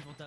C'est bon, t'as.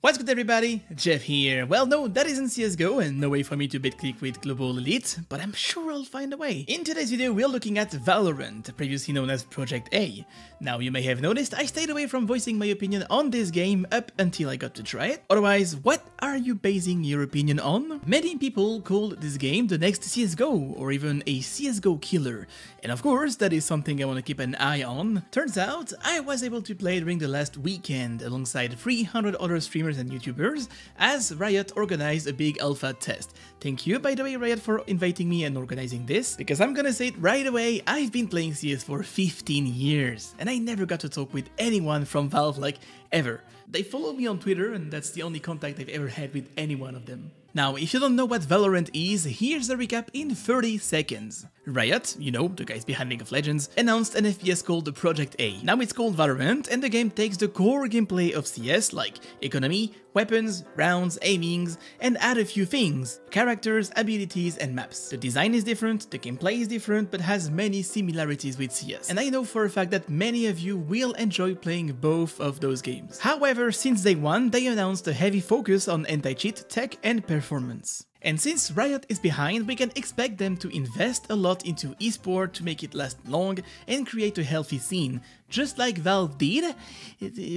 What's good everybody, Jeff here. Well no, that isn't CSGO and no way for me to bitclick with Global Elite, but I'm sure I'll find a way. In today's video we're looking at Valorant, previously known as Project A. Now you may have noticed I stayed away from voicing my opinion on this game up until I got to try it. Otherwise, what are you basing your opinion on? Many people called this game the next CSGO or even a CSGO killer. And of course that is something I want to keep an eye on. Turns out I was able to play during the last weekend alongside 300 other streamers and YouTubers as Riot organized a big alpha test. Thank you by the way Riot for inviting me and organizing this, because I'm gonna say it right away, I've been playing CS for 15 years and I never got to talk with anyone from Valve like ever. They follow me on Twitter and that's the only contact I've ever had with any one of them. Now, if you don't know what Valorant is, here's a recap in 30 seconds. Riot, you know, the guys behind League of Legends, announced an FPS called Project A. Now it's called Valorant and the game takes the core gameplay of CS, like economy, weapons, rounds, aimings, and add a few things, characters, abilities, and maps. The design is different, the gameplay is different, but has many similarities with CS. And I know for a fact that many of you will enjoy playing both of those games. However, since day one, they announced a heavy focus on anti-cheat, tech, and performance. And since Riot is behind, we can expect them to invest a lot into eSport to make it last long and create a healthy scene, just like Valve did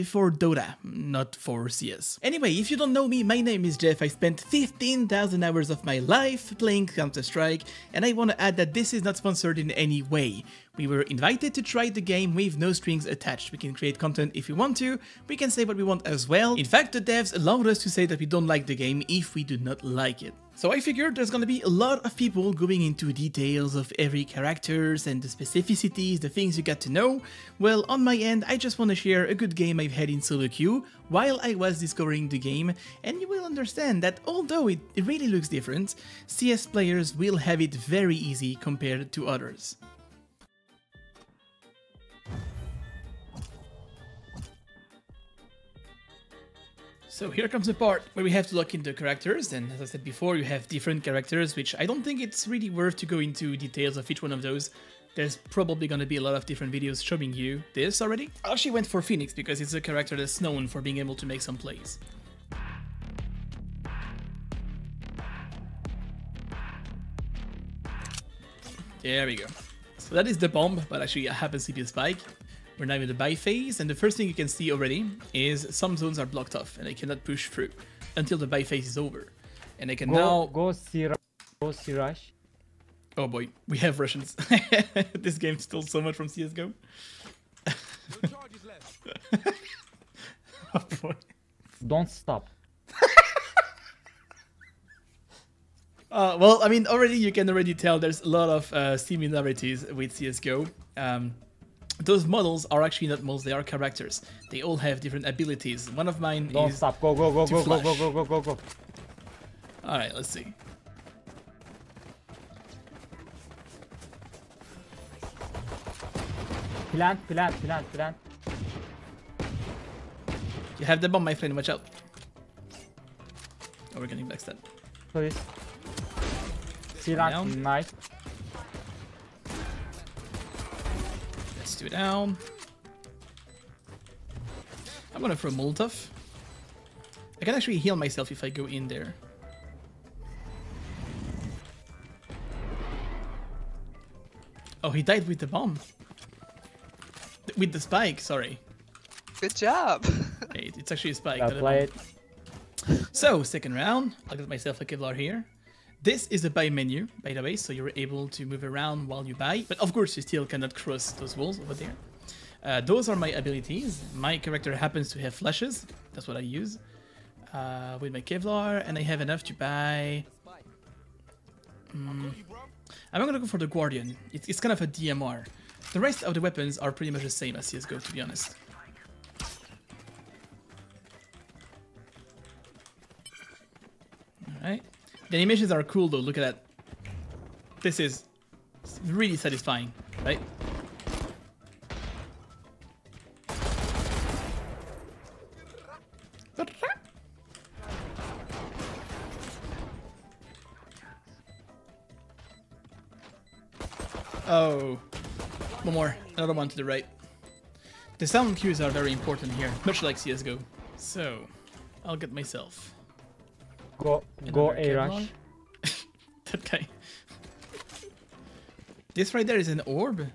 for Dota, not for CS. Anyway, if you don't know me, my name is Jeff, I spent 15,000 hours of my life playing Counter-Strike, and I want to add that this is not sponsored in any way. We were invited to try the game with no strings attached. We can create content if we want to, we can say what we want as well. In fact, the devs allowed us to say that we don't like the game if we do not like it. So I figured there's gonna be a lot of people going into details of every characters and the specificities, the things you got to know. Well, on my end, I just wanna share a good game I've had in solo queue while I was discovering the game, and you will understand that although it really looks different, CS players will have it very easy compared to others. So here comes the part where we have to lock in the characters, and as I said before, you have different characters, which I don't think it's really worth to go into details of each one of those. There's probably gonna be a lot of different videos showing you this already. I actually went for Phoenix because it's a character that's known for being able to make some plays. There we go. So that is the bomb, but actually I haven't seen the spike. We're now in the buy phase, and the first thing you can see already is some zones are blocked off and I cannot push through until the buy phase is over. And I can now... Go Siraj. Oh boy, we have Russians. This game stole so much from CSGO. Oh boy. Don't stop. Well, I mean, already you can already tell there's a lot of similarities with CSGO. Those models are actually not models, they are characters. They all have different abilities. One of mine is... Don't stop, go, go, go, go, go, go, go, go, go, go. Alright, let's see. Plant, plant, plant, plant. You have the bomb, my friend, watch out. Oh, we're getting backstabbed. Please. Plant, nice. Two down. I'm gonna throw Molotov. I can actually heal myself if I go in there. Oh, he died with the bomb. With the spike, sorry. Good job. Hey, it's actually a spike. So, second round. I'll get myself a Kevlar here. This is a buy menu, by the way, so you're able to move around while you buy. But of course, you still cannot cross those walls over there. Those are my abilities. My character happens to have flashes. That's what I use with my Kevlar, and I have enough to buy... I'm gonna go for the Guardian. It's kind of a DMR. The rest of the weapons are pretty much the same as CSGO, to be honest. Alright. The animations are cool though, look at that. This is really satisfying, right? Oh. One more. Another one to the right. The sound cues are very important here, much like CSGO. So, I'll get myself. Go A rush. That guy. This right there is an orb.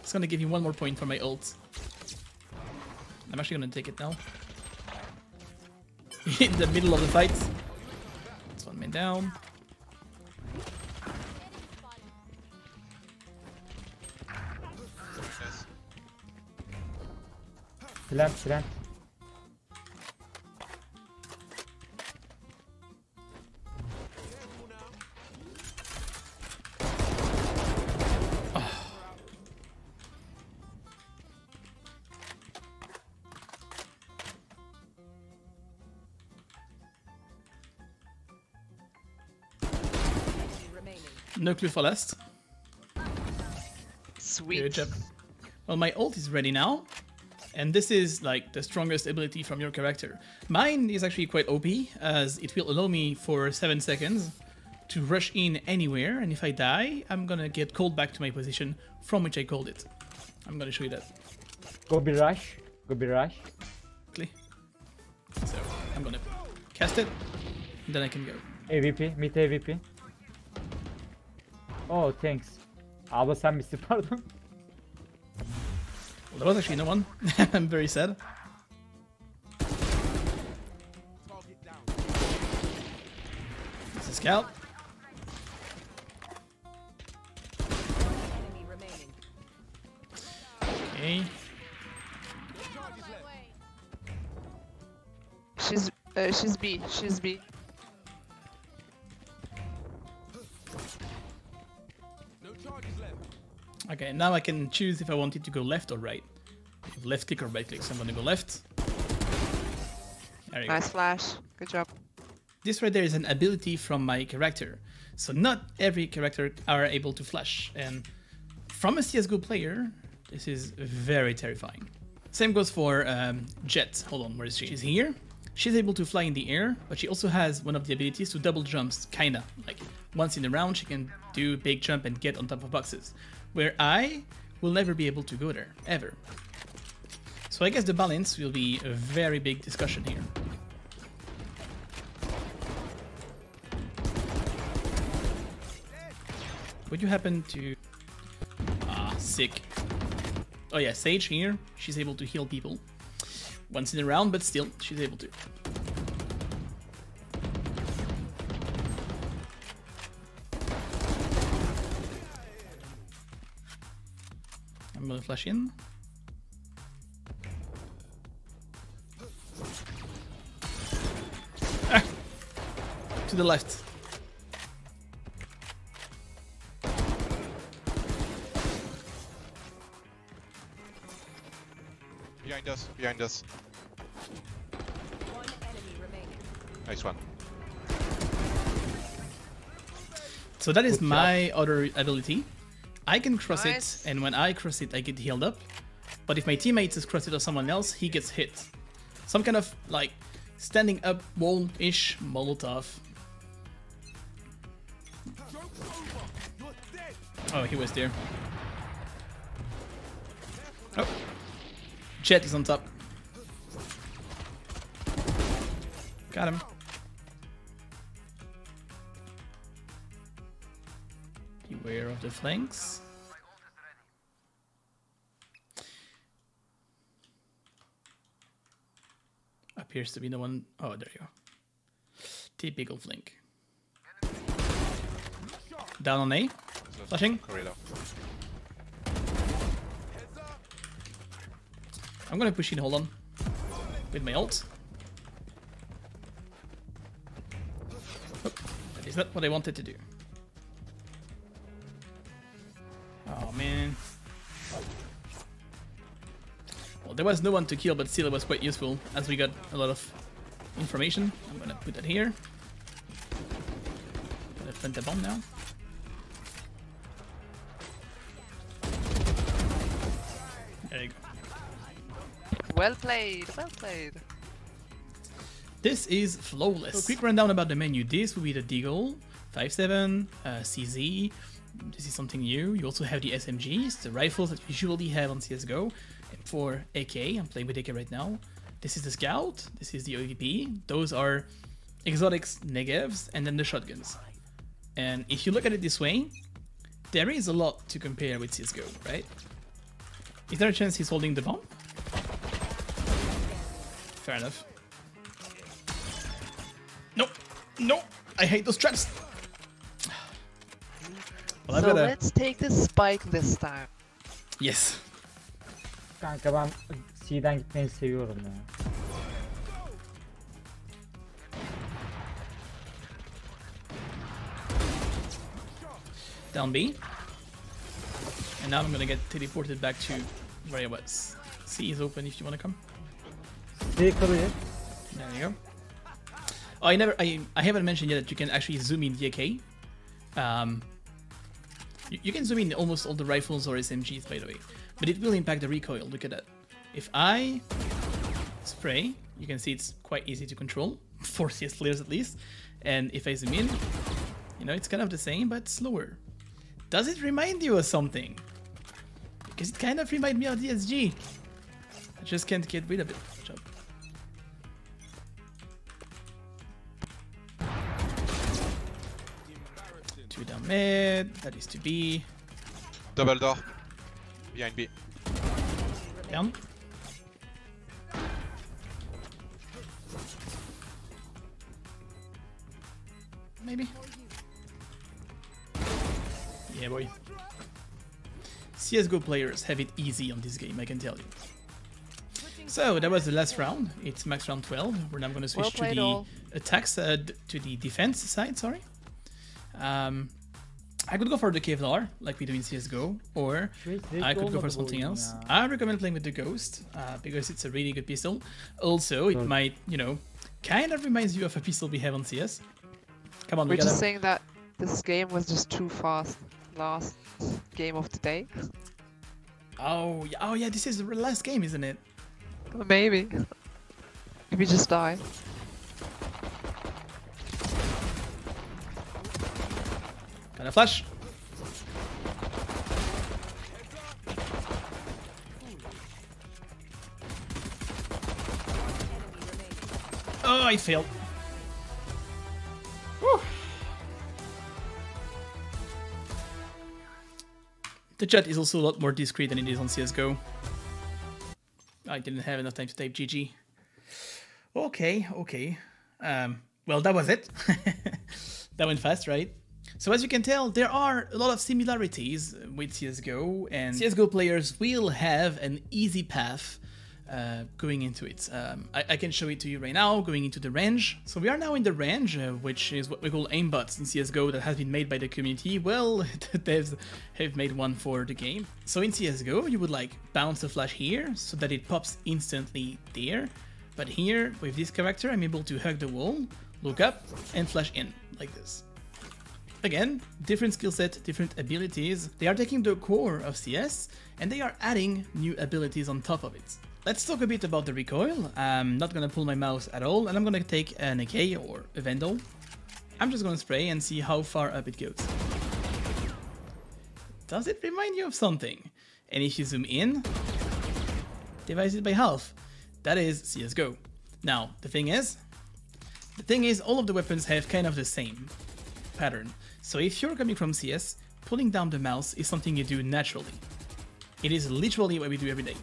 It's gonna give me one more point for my ult. I'm actually gonna take it now. In the middle of the fight. This one man down. Left. No clue for last. Sweet. Good job. Well, my ult is ready now. And this is like the strongest ability from your character. Mine is actually quite OP, as it will allow me for 7 seconds to rush in anywhere. And if I die, I'm gonna get called back to my position from which I called it. I'm gonna show you that. Go be rush. Okay. So I'm gonna cast it, and then I can go. AWP, meet AWP. Oh, thanks. Abla sen misin, pardon. Well, there was actually no one. I'm very sad. This is Scout. Okay. She's B. She's B. Okay, now I can choose if I wanted to go left or right. Left click or right click, so I'm gonna go left. There you go. Nice flash, good job. This right there is an ability from my character. So not every character are able to flash. And from a CSGO player, this is very terrifying. Same goes for Jet. Hold on, where is she? She's here. She's able to fly in the air, but she also has one of the abilities to double jumps, kinda. Like once in a round, she can do big jump and get on top of boxes. Where I will never be able to go there, ever. So I guess the balance will be a very big discussion here. Would you happen to... Ah, sick. Oh yeah, Sage here, she's able to heal people. Once in a round, but still, she's able to. I'm gonna flash in. Ah, to the left. Behind us. One enemy remaining. Nice one. So that is my other ability. I can cross it, and when I cross it, I get healed up. But if my teammate is crossed it or someone else, he gets hit. Some kind of like standing up wall-ish Molotov. Oh, he was there. Oh, Jet is on top. Got him. Beware of the flanks. Appears to be the one. Oh, there you go. Typical flank. Down on A. Flashing. I'm gonna push in, hold on. With my ult. Oh, that is not what I wanted to do. Oh man. Well, there was no one to kill, but still it was quite useful as we got a lot of information. I'm gonna put that here. I'm gonna plant the bomb now. There you go. Well played. This is flawless. So quick rundown about the menu. This will be the Deagle, 5.7, CZ, This is something new. You also have the SMGs, the rifles that you usually have on CSGO. For AK, I'm playing with AK right now. This is the Scout, this is the awp. Those are exotics, negevs, and then the shotguns. And if you look at it this way, there is a lot to compare with CSGO, right? Is there a chance he's holding the bomb? Fair enough. No, no, I hate those traps. Well, so let's take the spike this time. Yes. Kanka ben C'den gitmeyi seviyorum ya. Down B. And now I'm gonna get teleported back to where I was. C is open if you wanna come. C kalıyor. There you go. Oh, I haven't mentioned yet that you can actually zoom in the AK. You can zoom in almost all the rifles or SMGs, by the way. But it will impact the recoil, look at that. If I spray, you can see it's quite easy to control, for CS players at least. And if I zoom in, you know, it's kind of the same, but slower. Does it remind you of something? Because it kind of reminds me of DSG. I just can't get rid of it. Good job. Two down mid, that is to B. Double door. Behind B. Down. Maybe. Yeah, boy. CSGO players have it easy on this game, I can tell you. So, that was the last round. It's max round 12. We're now going to switch to the attacks, to the defense side, sorry. I could go for the Kevlar, like we do in CSGO, or I could go for something else. I recommend playing with the Ghost, because it's a really good pistol. Also, it might, you know, kind of reminds you of a pistol we have on CS. Come on, we're just saying that this game was just too fast. Last game of the day. Oh, oh yeah, this is the last game, isn't it? Maybe. If we just die. And a flash. Oh, I failed. Whew. The chat is also a lot more discreet than it is on CSGO. I didn't have enough time to type GG. Okay, okay. Well, that was it. That went fast, right? So as you can tell, there are a lot of similarities with CSGO, and CSGO players will have an easy path going into it. I can show it to you right now, going into the range. So we are now in the range, which is what we call aimbots in CSGO that has been made by the community. Well, the devs have made one for the game. So in CSGO, you would like bounce the flash here so that it pops instantly there. But here, with this character, I'm able to hug the wall, look up, and flash in like this. Again, different skill set, different abilities. They are taking the core of CS and they are adding new abilities on top of it. Let's talk a bit about the recoil. I'm not gonna pull my mouse at all and I'm gonna take an AK or a Vandal. I'm just gonna spray and see how far up it goes. Does it remind you of something? And if you zoom in, divide it by half. That is CSGO. Now, the thing is all of the weapons have kind of the same pattern. So if you're coming from CS, pulling down the mouse is something you do naturally. It is literally what we do every day,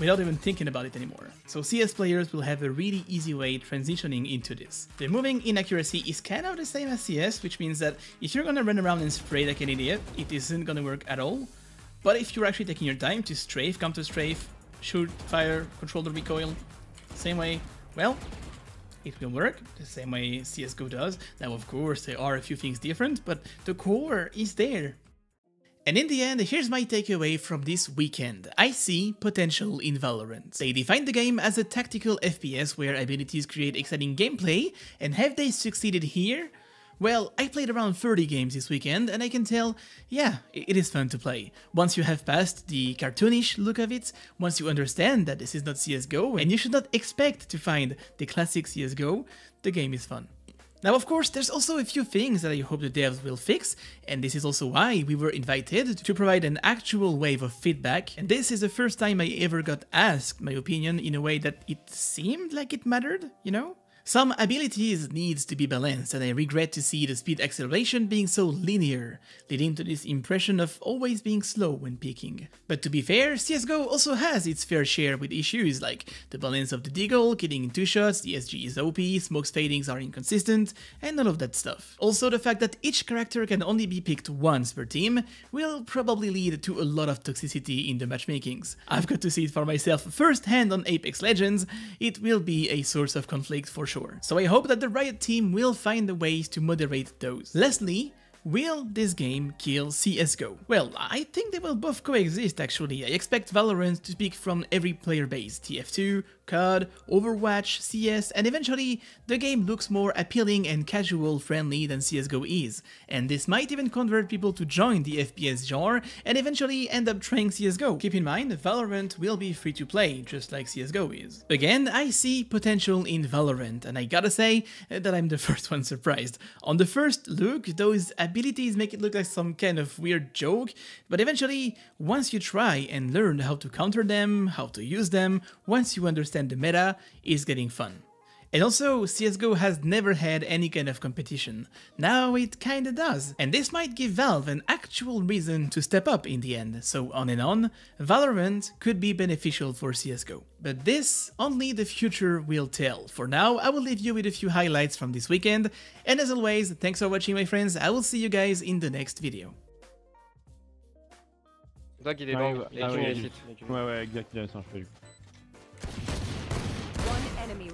without even thinking about it anymore. So CS players will have a really easy way transitioning into this. The moving inaccuracy is kind of the same as CS, which means that if you're gonna run around and spray like an idiot, it isn't gonna work at all. But if you're actually taking your time to strafe, counter strafe, shoot, fire, control the recoil, same way, well, it will work the same way CSGO does. Now, of course, there are a few things different, but the core is there. And in the end, here's my takeaway from this weekend. I see potential in Valorant. They defined the game as a tactical FPS where abilities create exciting gameplay, and have they succeeded here? Well, I played around 30 games this weekend and I can tell, yeah, it is fun to play. Once you have passed the cartoonish look of it, once you understand that this is not CSGO and you should not expect to find the classic CSGO, the game is fun. Now, of course, there's also a few things that I hope the devs will fix, and this is also why we were invited to provide an actual wave of feedback, and this is the first time I ever got asked my opinion in a way that it seemed like it mattered, you know? Some abilities needs to be balanced, and I regret to see the speed acceleration being so linear, leading to this impression of always being slow when picking. But to be fair, CSGO also has its fair share with issues like the balance of the Deagle, killing in 2 shots, the SG is OP, smoke's fadings are inconsistent, and all of that stuff. Also the fact that each character can only be picked once per team will probably lead to a lot of toxicity in the matchmakings. I've got to see it for myself firsthand on Apex Legends, it will be a source of conflict for sure. So I hope that the Riot team will find the ways to moderate those. Lastly, will this game kill CSGO? Well, I think they will both coexist actually. I expect Valorant to speak from every player base, TF2, COD, Overwatch, CS, and eventually the game looks more appealing and casual friendly than CSGO is, and this might even convert people to join the FPS genre and eventually end up trying CSGO. Keep in mind, Valorant will be free to play, just like CSGO is. Again, I see potential in Valorant, and I gotta say that I'm the first one surprised. On the first look, those abilities make it look like some kind of weird joke, but eventually, once you try and learn how to counter them, how to use them, once you understand the meta, is getting fun. And also, CSGO has never had any kind of competition. Now it kinda does. And this might give Valve an actual reason to step up in the end. So on and on, Valorant could be beneficial for CSGO. But this, only the future will tell. For now, I will leave you with a few highlights from this weekend. And as always, thanks for watching, my friends. I will see you guys in the next video.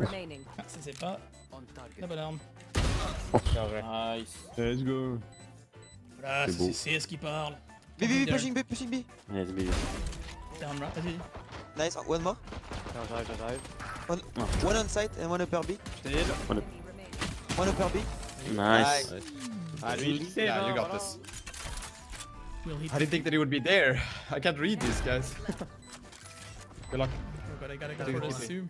Ça c'est pas. La bonne arme. Nice. Let's go. Voilà, c'est CS qui parle. B, B, B, pushing B, pushing B. Yes, B. Down right, vas-y. Nice, one more. Non, j'arrive. One on site and one upper B. Je t'ai heal. One upper B. Nice. Ah, lui, il sait, you got this. I didn't think that he would be there. I can't read this, guys. Good luck. Oh god, I gotta go for this zoom.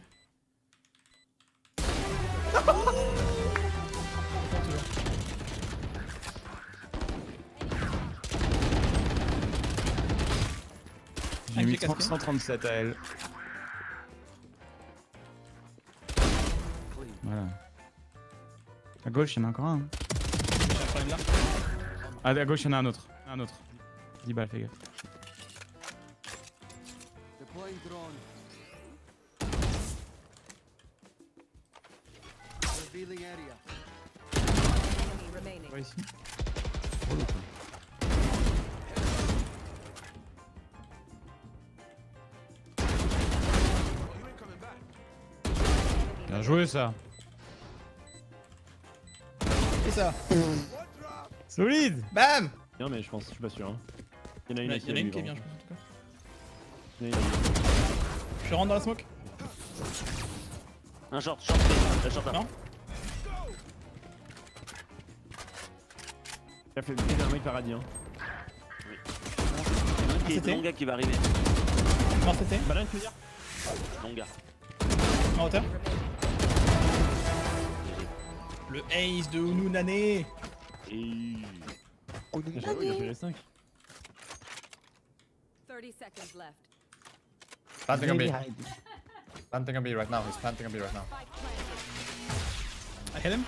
J'ai mis 137 à elle. Voilà. À gauche, y'en a encore un. Hein. À gauche, y'en a un autre. Un autre. 10 balles, fais gaffe. Pas ici. Bien joué ça. Et ça. Solide. Bam. Bien mais je pense, je suis pas sûr. Hein. Il y en a une qui est bien, je pense en tout cas. Il y en a une. Je rentre dans la smoke. Un short, la short là. Non. Il a fait le pied d'un mec paradis hein. Oui. Il y a un long gars qui va arriver. Non c'était. Ballon tu veux dire. Long gars. En hauteur. Le ace de Ounounane. Et... Ounounane. Il a fait les 5. 30 seconds left. Planting on B. Planting on B right now. He's planting on B right now. I hit him.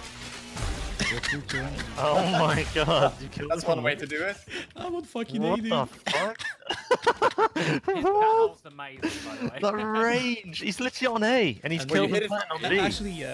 Oh my god, you killed That's one way to do it. I would fucking hate you. What the fuck? That was amazing, by the way. The range! He's literally on A, and he's killed the plan on B. Actually,